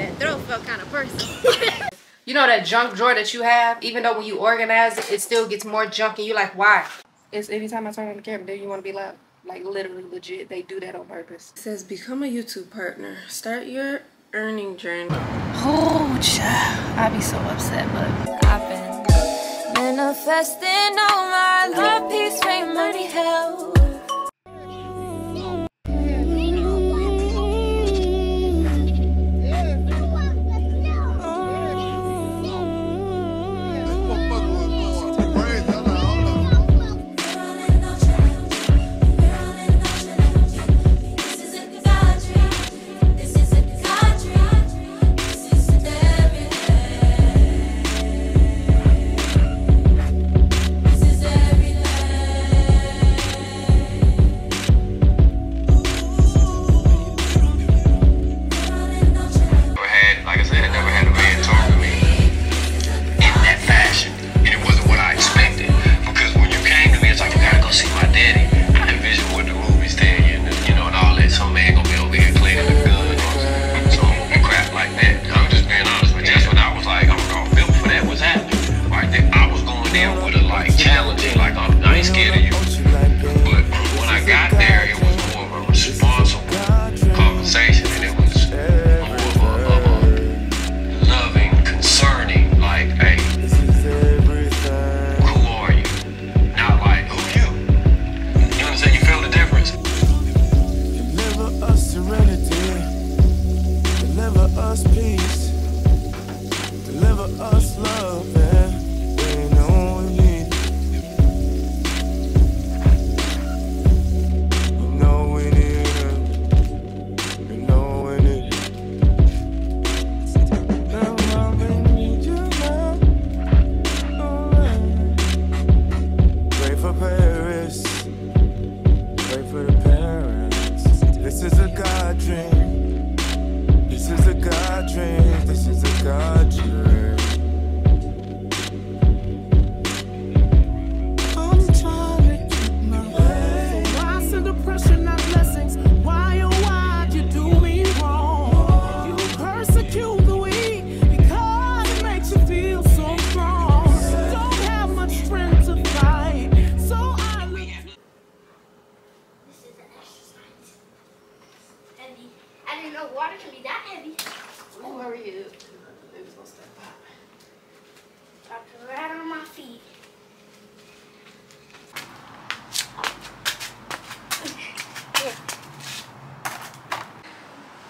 that throat-felt kind of person. You know that junk drawer that you have, even though when you organize it, it still gets more junk and you're like, why? It's every time I turn on the camera, then you want to be loud. Like literally, legit, they do that on purpose. It says, become a YouTube partner. Start your earning journey. Oh, child. I'd be so upset, but I've been manifesting all my love, peace, fame, money, health.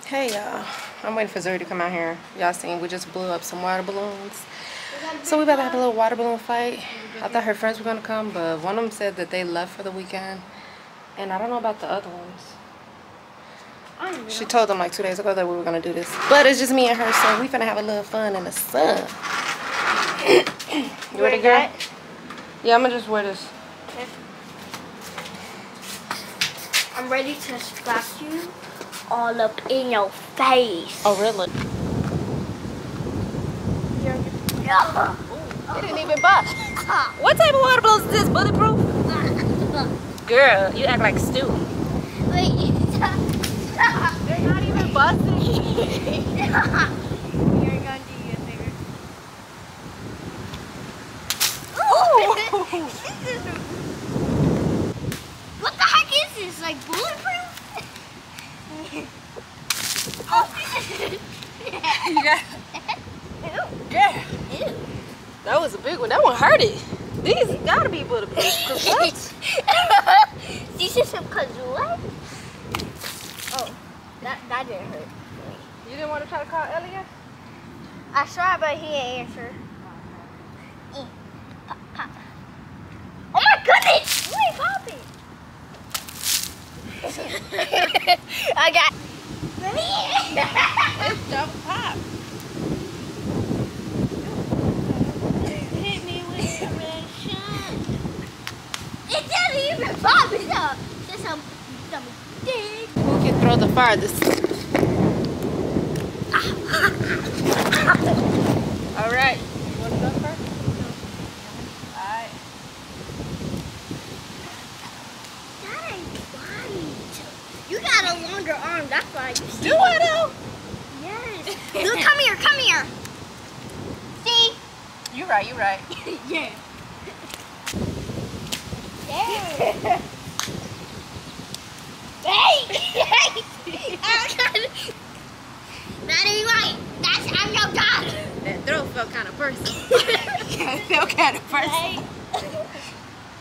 Hey y'all, I'm waiting for Zuri to come out here. Y'all seen we just blew up some water balloons. So we about to have a little water balloon fight. I thought her friends were gonna come, but one of them said that they left for the weekend. And I don't know about the other ones. She told them like 2 days ago that we were gonna do this. But it's just me and her, so we finna have a little fun in the sun. You ready, girl? That? Yeah, I'm gonna just wear this. Okay. I'm ready to slap you. All up in your face. Oh, really? It didn't even bust. What type of water balloons is this? Bulletproof? Girl, you act like stew. Wait, they're not even busting. You're gonna do your finger. Ooh! What the heck is this? Like bulletproof? Oh. Yeah. Yeah. Ew. That was a big one. That one hurted. These gotta be bulletproof. Cause what? These are some kazoo. Oh, that didn't hurt. You didn't want to try to call Elliot? I tried, but he didn't answer. Pop, pop. Oh my goodness! You ain't popping. I got it's double pop. Hit me with a red shot. It didn't even pop it up. Just some dick. Who can throw the farthest? Alright. You want to go first? You got a longer arm, that's why you do I though? Yes. Look You're right. Yeah. Yeah. Hey! That ain't right. I'm your dog. That throat felt kind of personal. Yeah, it felt kind of personal.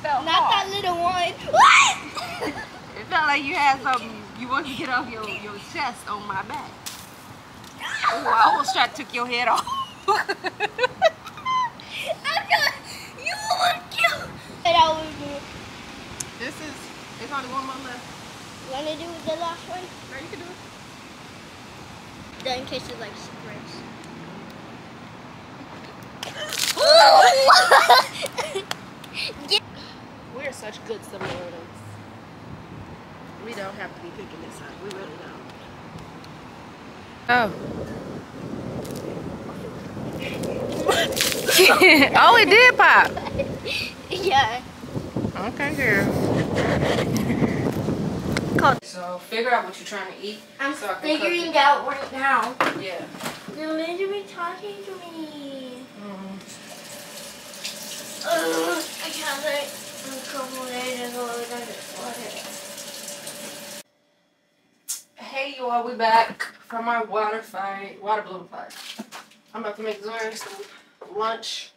Felt not hard. That little one. What? It felt like you had something you wanted to get off your chest on my back. Oh, I almost tried to take your head off. You look cute. That was good. This is, there's only one more left. You want to do the last one? No, you can do it. Then in case it like springs. Yeah. We're such good similarities. We don't have to be picking this up. We really don't. Oh. Oh, it did pop. Yeah. Okay, girl. So figure out what you're trying to eat. I'm so figuring out right now. Yeah. You're literally talking to me. Mm-hmm. I can't wait. A couple days ago, I got water. Hey, you all. We back from our water balloon fight. I'm about to make Zuri some lunch.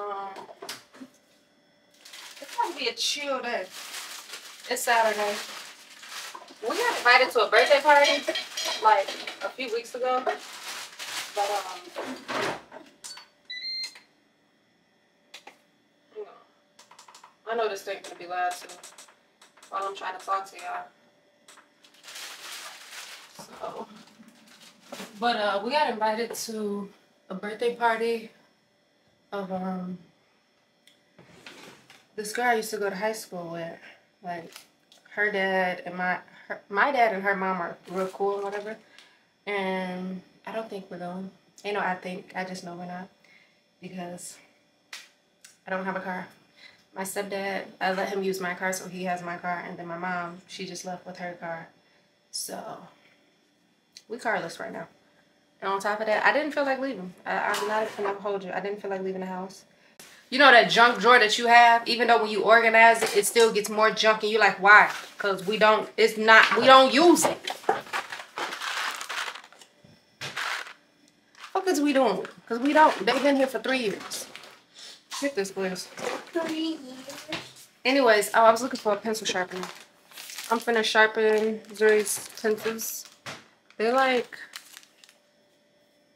It's gonna be a chill day. It's Saturday. We got invited to a birthday party like a few weeks ago, but you know, I know this thing's gonna be loud too while I'm trying to talk to y'all. So, but we got invited to a birthday party of this girl I used to go to high school with. Like, her dad and my dad and her mom are real cool or whatever. And I don't think we're going. You know, I just know we're not, because I don't have a car. My stepdad, I let him use my car, so he has my car. And then my mom, she just left with her car. So we carless right now. And on top of that, I didn't feel like leaving. I'm not gonna hold you. I didn't feel like leaving the house. You know that junk drawer that you have, even though when you organize it, it still gets more junk, and you're like, why? Because we don't use it. What is we doing? Because we don't. They've been here for 3 years. Get this, please. 3 years. Anyways, oh, I was looking for a pencil sharpener. I'm finna sharpen Zuri's pencils. They're like,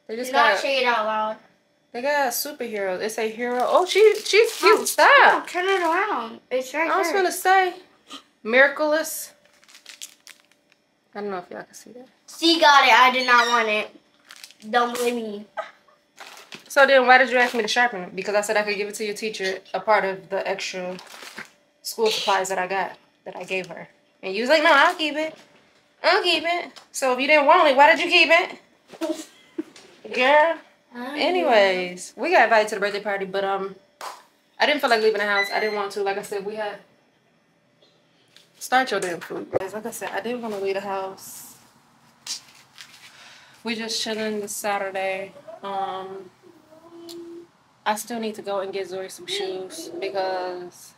they just got. Do not say it out loud. They got superheroes. It's a hero. Oh, she's cute. Oh, stop. Turn it around. It's right there. I was going to say, Miraculous. I don't know if y'all can see that. She got it. I did not want it. Don't blame me. So then why did you ask me to sharpen it? Because I said I could give it to your teacher, a part of the extra school supplies that I got, that I gave her. And you was like, no, I'll keep it. I'll keep it. So if you didn't want it, why did you keep it? Girl. Anyways, we got invited to the birthday party, but I didn't feel like leaving the house. I didn't want to. Like I said, we had start your damn food. Like I said, I didn't want to leave the house. We just chilling this Saturday. I still need to go and get Zuri some shoes, because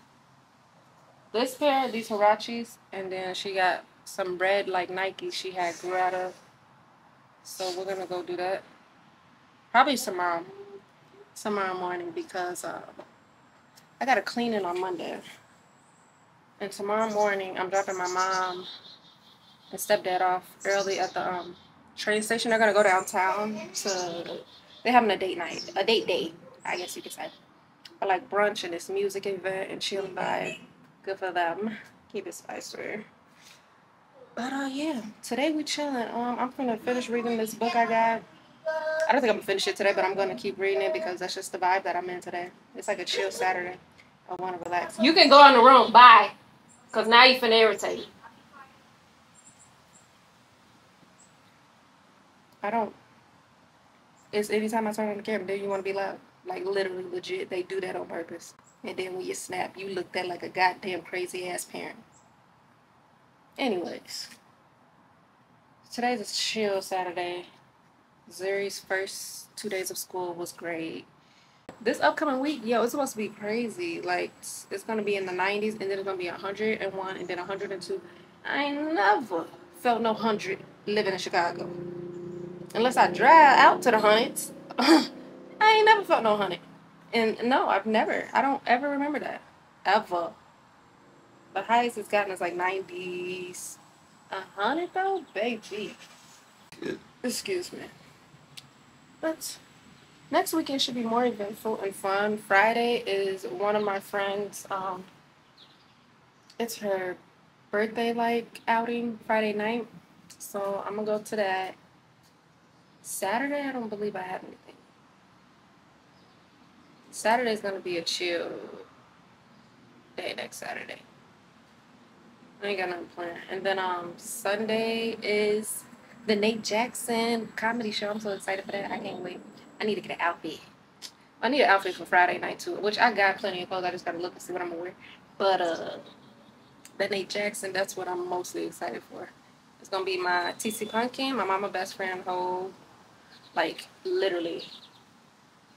this pair, these Hirachis, and then she got some red like Nike she had grew out of. So we're gonna go do that. Probably tomorrow morning, because I got a cleaning on Monday. And tomorrow morning, I'm dropping my mom and stepdad off early at the train station. They're going to go downtown to, they're having a date night, a date day, I guess you could say. But like brunch and this music event and chill vibe. Good for them. Keep it spicy. But yeah, today we chilling. I'm going to finish reading this book I got. I don't think I'm gonna finish it today, but I'm gonna keep reading it, because that's just the vibe that I'm in today. It's like a chill Saturday. I wanna relax. You can go in the room, bye. Cause now you finna irritate me. I don't. It's anytime I turn on the camera, then you wanna be loud. Like literally, legit, they do that on purpose. And then when you snap, you look at like a goddamn crazy ass parent. Anyways, today's a chill Saturday. Zuri's first 2 days of school was great. This upcoming week, yo, it's supposed to be crazy. Like, it's going to be in the 90s, and then it's going to be 101, and then 102. I ain't never felt no 100 living in Chicago. Unless I drive out to the 100s. I ain't never felt no 100. And no, I've never. I don't ever remember that. Ever. The highest it's gotten is like 90s. 100, though? Baby. Excuse me. But next weekend should be more eventful and fun. Friday is one of my friends. It's her birthday outing Friday night. So I'm going to go to that. Saturday, I don't believe I have anything. Saturday's going to be a chill day next Saturday. I ain't got nothing planned. And then Sunday is the Nate Jackson comedy show. I'm so excited for that. I can't wait. I need to get an outfit. I need an outfit for Friday night too, which I got plenty of clothes. I just gotta look and see what I'm gonna wear. But the Nate Jackson, that's what I'm mostly excited for. It's gonna be my TC Pumpkin, my mama best friend, whole literally.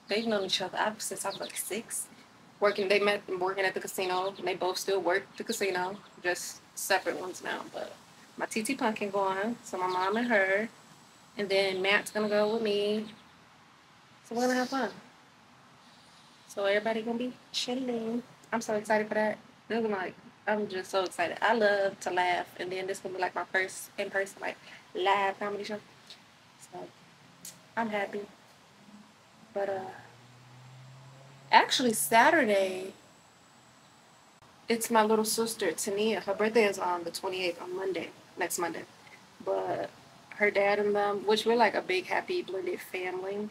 They've known each other since I was like 6. They met working at the casino, and they both still work at the casino, just separate ones now. But my TT Pumpkin going, so my mom and her, and then Matt's gonna go with me. So we're gonna have fun. So everybody gonna be chilling. I'm so excited for that. They're gonna I'm just so excited. I love to laugh, and then this gonna be like my first in-person live comedy show. So I'm happy. But actually Saturday, it's my little sister Tania. Her birthday is on the 28th, on Monday, next Monday. But her dad and them, which we're like a big happy blended family.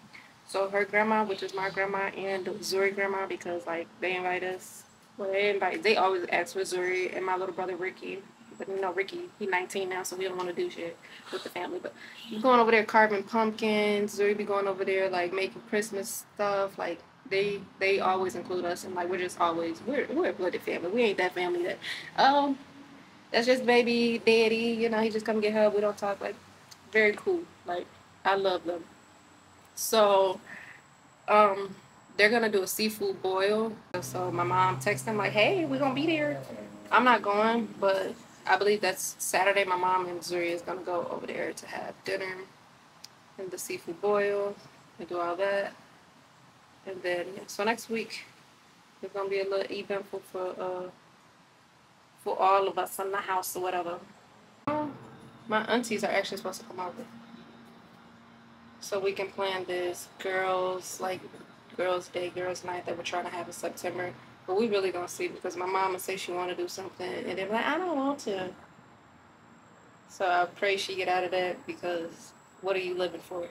So her grandma, which is my grandma, and Zuri grandma, because they invite us. Well, they always ask for Zuri and my little brother Ricky. But you know Ricky, he's 19 now, so he don't want to do shit with the family. But he's going over there carving pumpkins. Zuri be going over there making Christmas stuff. They always include us, and we're just always we're a blooded family. We ain't that family that that's just baby daddy, he just come get her, we don't talk. Very cool. I love them. So they're gonna do a seafood boil. So my mom texted them hey, we're gonna be there. I'm not going, but I believe that's Saturday. My mom and Zuri is gonna go over there to have dinner and the seafood boil and do all that. And then, yeah, so next week, it's going to be a little eventful for all of us in the house or whatever. My aunties are actually supposed to come over. So we can plan this girls' day, girls' night that we're trying to have in September. But we really going to see, because my mama says she want to do something, and they're I don't want to. So I pray she get out of that, because what are you living for?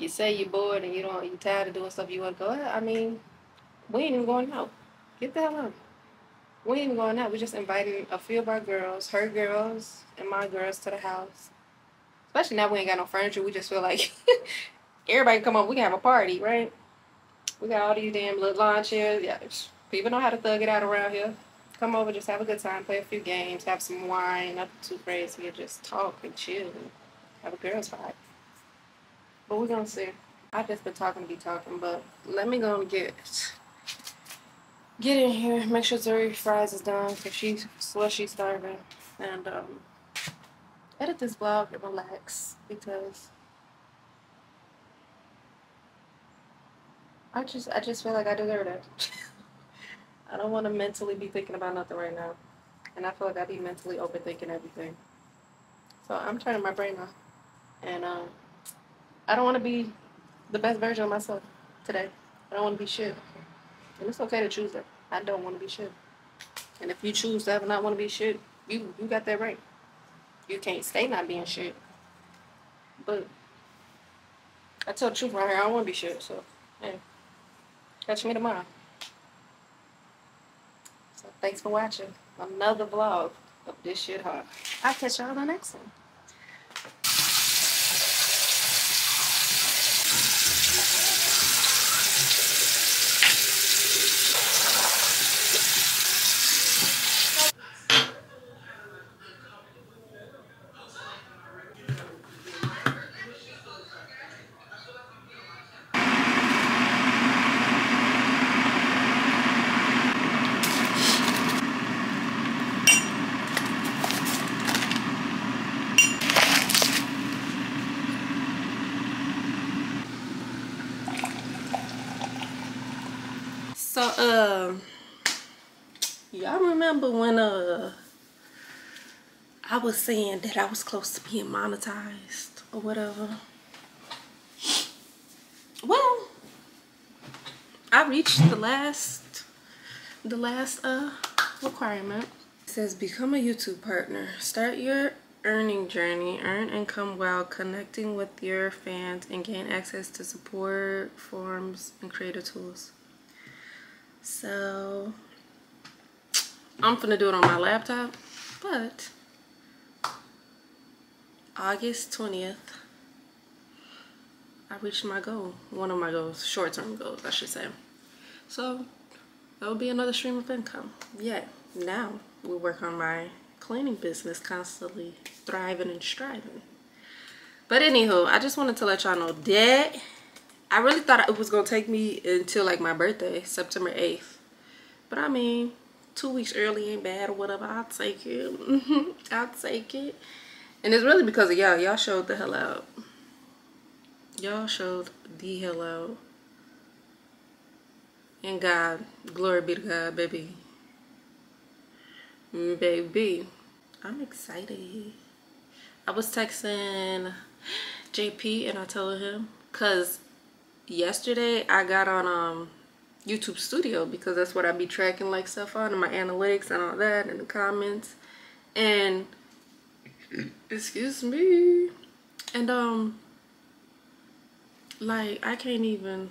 You say you're bored and you're tired of doing stuff you want to go out. I mean, we ain't even going out. Get the hell out. We ain't even going out. We're just inviting a few of our girls, her girls, and my girls to the house. Especially now we ain't got no furniture. We just feel everybody come on. We can have a party, right? We got all these damn little lawn chairs. Yeah, people know how to thug it out around here. Come over, just have a good time, play a few games, have some wine, nothing too crazy, and just talk and chill and have a girls' vibe. But we're gonna see. I've just been talking, but let me go and get in here, make sure Zuri fries is done, because she's slushy starving, and edit this vlog and relax, because I just feel I deserve that. I don't want to mentally be thinking about nothing right now, and I feel I be mentally overthinking everything. So I'm turning my brain off, and I don't want to be the best version of myself today. I don't want to be shit. And it's okay to choose that. I don't want to be shit. And if you choose to not want to be shit, you got that right. You can't stay not being shit. But I tell the truth right here, I don't want to be shit. So, hey, catch me tomorrow. So thanks for watching another vlog of This Shit Hard. I'll catch y'all on the next one. So, y'all remember when I was saying that I was close to being monetized or whatever? Well, I reached the last requirement. It says become a YouTube partner. Start your earning journey. Earn income while connecting with your fans and gain access to support, forums, and creator tools. So I'm finna do it on my laptop, but August 20th, I reached my goal. One of my goals, short-term goals, I should say. So that would be another stream of income. Yeah, now we work on my cleaning business, constantly thriving and striving. But anywho, I just wanted to let y'all know that I really thought it was gonna take me until like my birthday, September 8th. But I mean, 2 weeks early ain't bad or whatever. I'll take it. I'll take it. And it's really because of y'all. Y'all showed the hell out. Y'all showed the hell out. And God, glory be to God, baby. Baby. I'm excited. I was texting JP and I told him, because yesterday I got on YouTube Studio, because that's what I be tracking like stuff on, and my analytics and all that, and the comments, and excuse me, and like I can't even,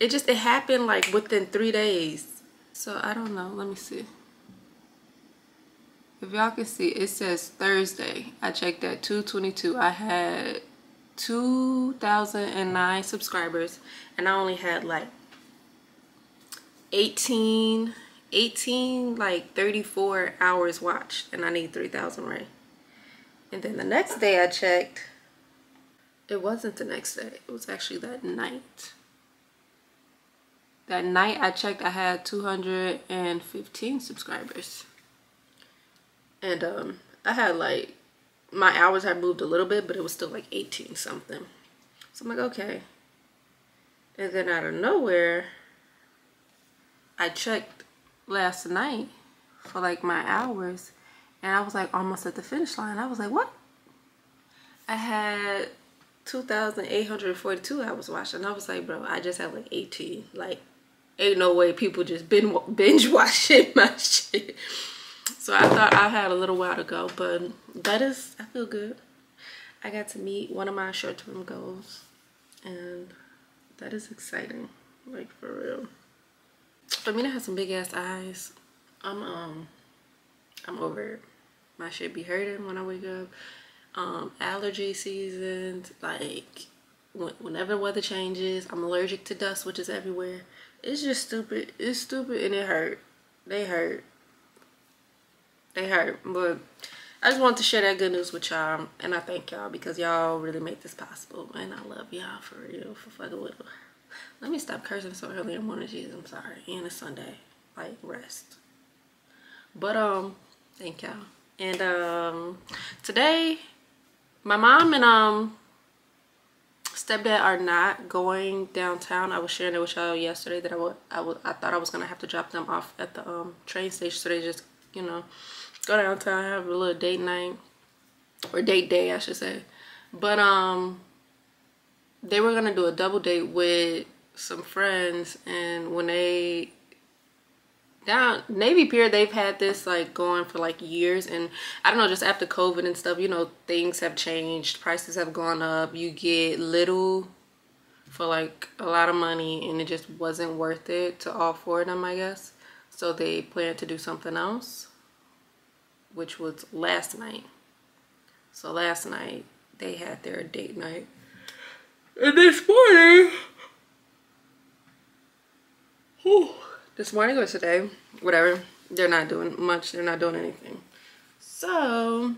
it happened like within 3 days. So I don't know, let me see if y'all can see. It says Thursday, I checked at 2:22, I had 2,009 subscribers, and I only had like 34 hours watched, and I need 3,000, right? And then the next day I checked, it wasn't the next day, it was actually that night. That night I checked, I had 215 subscribers, and I had like, my hours had moved a little bit, but it was still like 18 something. So I'm like, okay. And then out of nowhere, I checked last night for like my hours, and I was like almost at the finish line. I was like, what? I had 2,842 hours watched, and I was like, bro, I just had like 18. Like, ain't no way people just binge watching my shit. So I thought I had a little while to go, but that is, I feel good. I got to meet one of my short-term goals, and that is exciting, like for real. I mean, I have some big ass eyes. I'm over it. My shit be hurting when I wake up. Allergy season, like whenever weather changes, I'm allergic to dust, which is everywhere. It's just stupid. It's stupid, and it hurt. They hurt. They hurt, but I just wanted to share that good news with y'all, and I thank y'all because y'all really make this possible, and I love y'all for real, for fucking with it. Let me stop cursing so early in the morning, Jesus, I'm sorry, and it's Sunday, like, rest. But, thank y'all, and, today, my mom and, stepdad are not going downtown. I was sharing it with y'all yesterday that I thought I was gonna have to drop them off at the, train station, so they just, you know, go downtown, have a little date night, or date day I should say. But they were gonna do a double date with some friends, and when they down Navy Pier, they've had this like going for like years, and I don't know, just after COVID and stuff, you know, things have changed, prices have gone up, you get little for like a lot of money, and it just wasn't worth it to all four of them, I guess. So they planned to do something else, which was last night. So last night they had their date night. And this morning or today, whatever, they're not doing much, they're not doing anything. So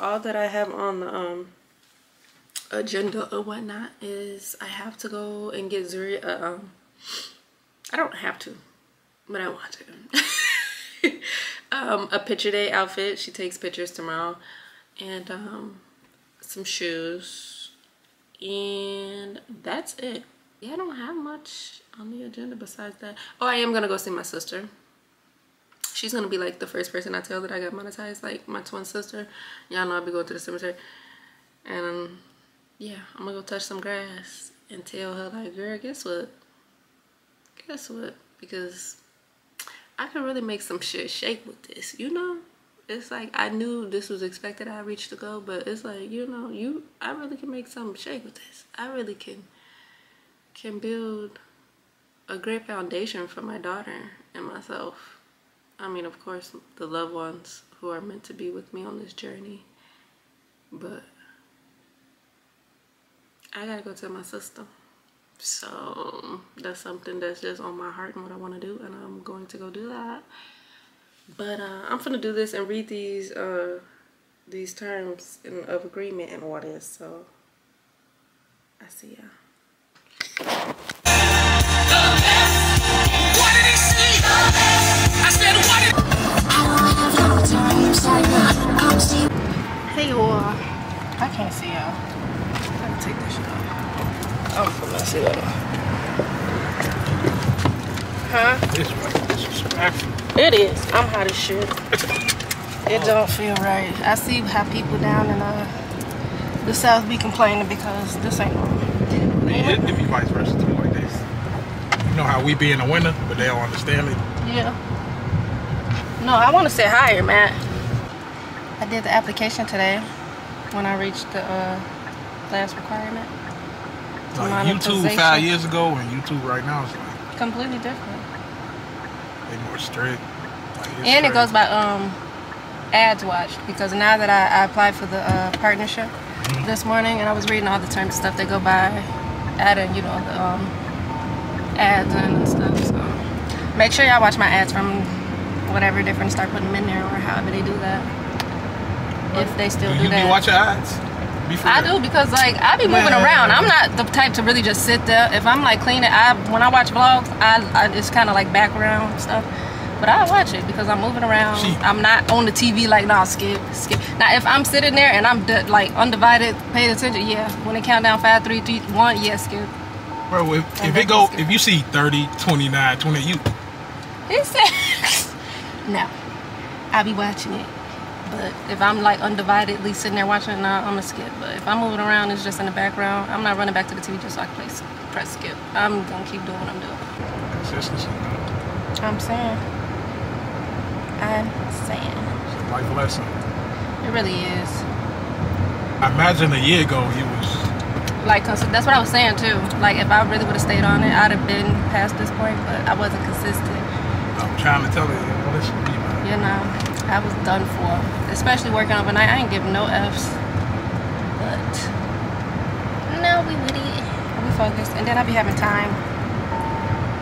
all that I have on the agenda or whatnot is I have to go and get Zuri I don't have to, but I want to. A picture day outfit. She takes pictures tomorrow. And some shoes. And that's it. yeah, I don't have much on the agenda besides that. Oh, I am gonna go see my sister. She's gonna be like the first person I tell that I got monetized, like my twin sister. Y'all know I'll be going to the cemetery. And yeah, I'm gonna go touch some grass and tell her like, girl, guess what? Guess what? Because I can really make some shit shake with this, you know? It's like, I knew this was expected, I reached the goal, but it's like, you know, I really can make something shake with this. I really can build a great foundation for my daughter and myself. I mean, of course, the loved ones who are meant to be with me on this journey, but I gotta go tell my sister. So that's something that's just on my heart and what I want to do, and I'm going to go do that. But I'm gonna do this and read these terms of agreement and all this. So I see y'all. Hey y'all. I can't see y'all. I gotta take this shit off. I'm gonna see that off. Huh? This right. This is right. It is. I'm hot as shit. It don't feel right. I see how people down in the South be complaining because this ain't normal. It be vice versa too, like this. You know how we be in the winter, but they don't understand it. Yeah. No, I want to sit higher, Matt. I did the application today when I reached the last requirement. Like YouTube 5 years ago and YouTube right now is like completely different. They more strict. Like, and it goes by ads watched, because now that I applied for the partnership this morning, and I was reading all the terms and stuff that go by adding, you know, the ads and stuff. So make sure y'all watch my ads from whatever different, start putting them in there, or however they do that. But if they still do that. You watch your ads? I do, because like I be moving around. I'm not the type to really just sit there. If I'm like cleaning, when I watch vlogs, it's kind of like background stuff. But I watch it because I'm moving around. I'm not on the TV like, nah, skip. Now if I'm sitting there and I'm like undivided, paying attention, yeah. When they count down 5, 3, 2, 1, yeah, skip. Bro, if you see 30, 29, 20, you. It's no, I be watching it. But if I'm like undividedly sitting there watching it, nah, I'm gonna skip. But if I'm moving around, it's just in the background. I'm not running back to the TV just so I can press skip. I'm gonna keep doing what I'm doing. Consistency. I'm saying. It's a life lesson. It really is. I imagine a year ago you was like, that's what I was saying too. Like if I really would have stayed on it, I'd have been past this point. But I wasn't consistent. I'm trying to tell you, you know. I was done for, especially working overnight. I ain't give no F's, but now we focused, and then I be having time,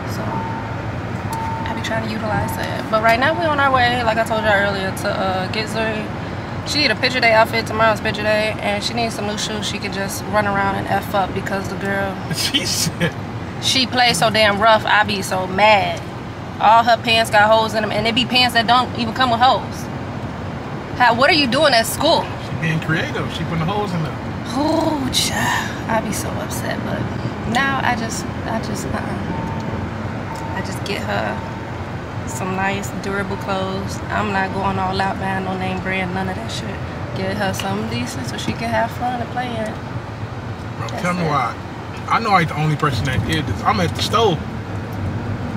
so I be trying to utilize that. But right now we on our way, like I told y'all earlier, to get Zuri. She need a picture day outfit, tomorrow's picture day, and she needs some new shoes. She can just run around and F up because the girl, she plays so damn rough. I be so mad. All her pants got holes in them, and they be pants that don't even come with holes. What are you doing at school? She being creative. She putting the holes in them. Oh, child. I be so upset, but now I just get her some nice durable clothes. I'm not going all out buying no name brand, none of that shit. Get her something decent so she can have fun and play in it. Bro, tell me why. I know I ain't the only person that did this. I'm at the store.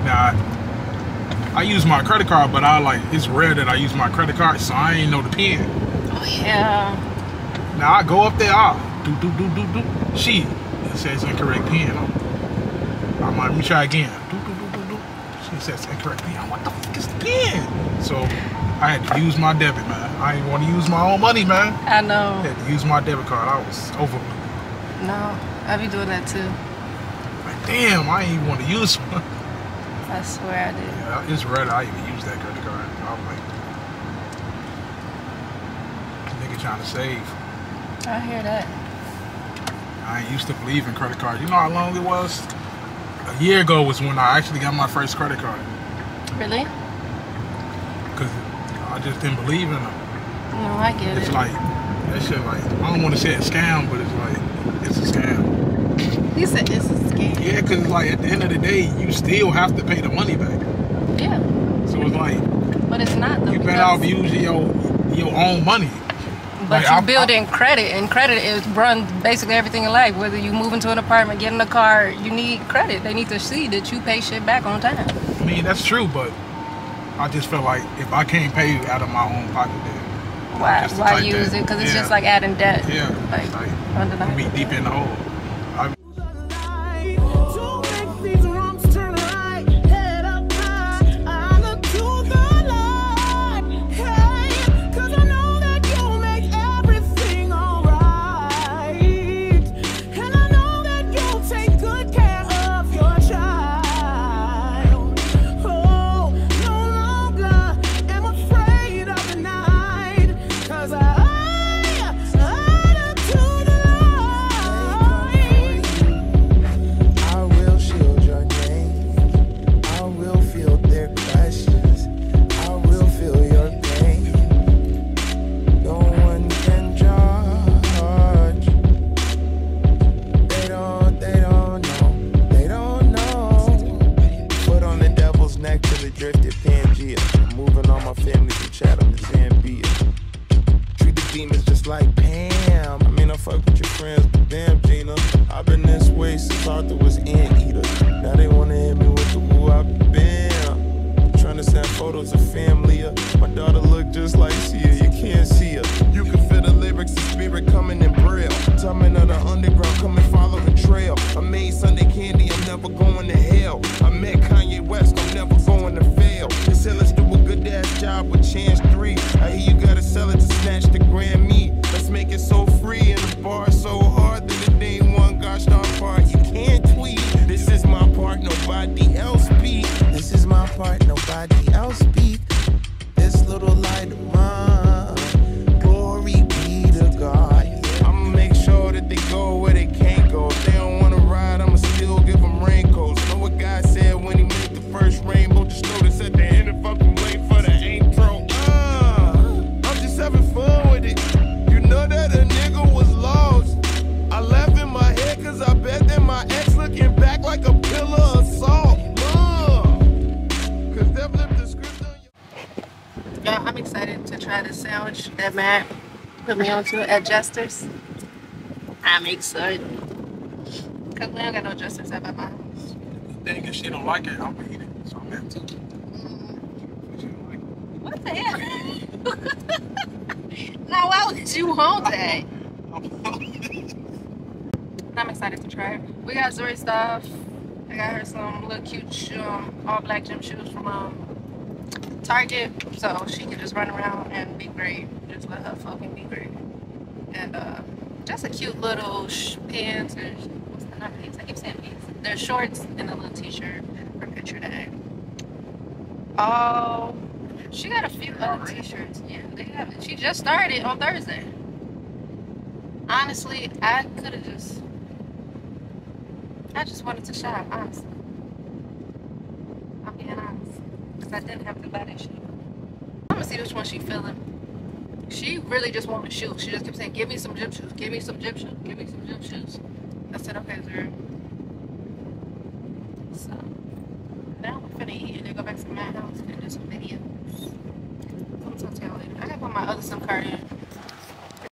Nah. I use my credit card, but it's rare that I use my credit card, so I ain't know the pin. Oh yeah. Now I go up there, do. It says incorrect pin. I'm like, let me try again. Do. She says incorrect pin. What the fuck is the pin? So I had to use my debit, man. I didn't want to use my own money, man. I know. I had to use my debit card. I was over. No, I be doing that too. Like, damn, I ain't even want to use one. I swear I did. Yeah, it's rare that I even use that credit card. I'm like, nigga trying to save. I hear that. I ain't used to believe in credit cards. You know how long it was? A year ago was when I actually got my first credit card. Really? Because I just didn't believe in them. No, I get it. It's like, that shit like, I don't want to say it's a scam, but it's like, it's a scam. You said it's a scam. Ricky? Yeah, because like at the end of the day, you still have to pay the money back. Yeah. So it's like. But it's not. Though, you better off using your own money. But like, you're building credit, and credit is runs basically everything in life. Whether you move into an apartment, get in a car, you need credit. They need to see that you pay shit back on time. I mean, that's true, but I just feel like if I can't pay out of my own pocket, then why use it? Because it's just like adding debt. Yeah, like be deep in the hole. That Matt put me on to adjusters. I'm excited. Cause we don't got no adjusters at my house. The thing is, she don't like it, I'm gonna eat it. So I'm gonna have to. She don't like it. What the hell? Now why would you want that? I'm excited to try it. We got Zuri stuff. I got her some little cute all black gym shoes from Target, so she can just run around and be great. Just let her fucking be great. And just a cute little pants, or what's the not pants? I keep saying pants. They're shorts and a little t-shirt for picture day. Oh, she got a few other t-shirts. Yeah, they have it. She just started on Thursday. Honestly, I could have just. I just wanted to shop. Honestly, I'm being honest. Cause I didn't have to buy that shit. I'm gonna see which one she feeling. She really just wanted shoes. She just kept saying, "Give me some gym shoes. Give me some gym shoes. Give me some gym shoes." I said, "Okay, Zuri." So now I'm finna eat and then go back to my house and do some videos. I'll talk to y'all later. I gotta put my other SIM card in.